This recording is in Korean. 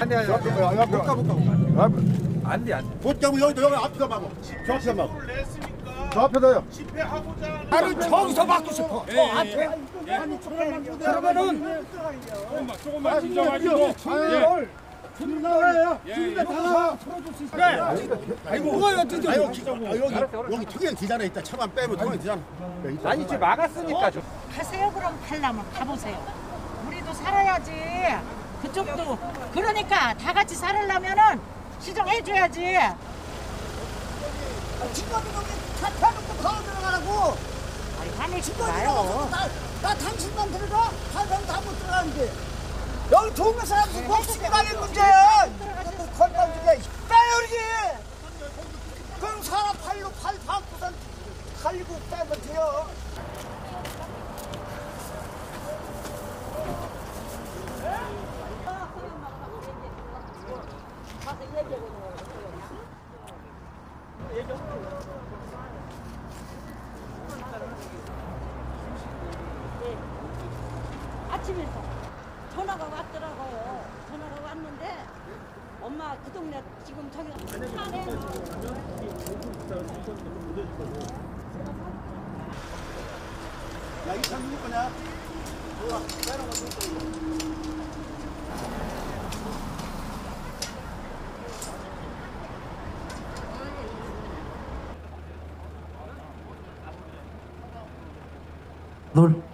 안돼 여기 앞에서 막어. 저 앞에서 막어. 저 앞에서요. 집회하고자 나는 저기서 막고 싶어. 앞에. 그러면은 조금만 진정하시고. 준비나와요. 준비나와. 아이고 뭐가 어쩐지. 여기 특이한 기자나 있다. 차만 빼면 특이한 기자. 아니 지금 막았으니까. 가세요 그럼 팔라면 가보세요. 우리도 살아야지. 그쪽도 그러니까 다 같이 살으려면은 시정해줘야지. 직원이 거기 차 타놓고 더 들어가라고. 아니 화낼 수 있어요. 나 당신만 들어가? 다른 다 못 들어가는데. 여기 동네 사람들 뭐 시간이 문제야. 건강 중에 빼야지. 그럼 사람 팔로 팔 박고선 갈고 빼면 돼요. 아침에서 전화가 왔더라고요. 전화가 왔는데 엄마 그 동네 지금 저기 산에 야 이상 누구 거냐? 몰라. 널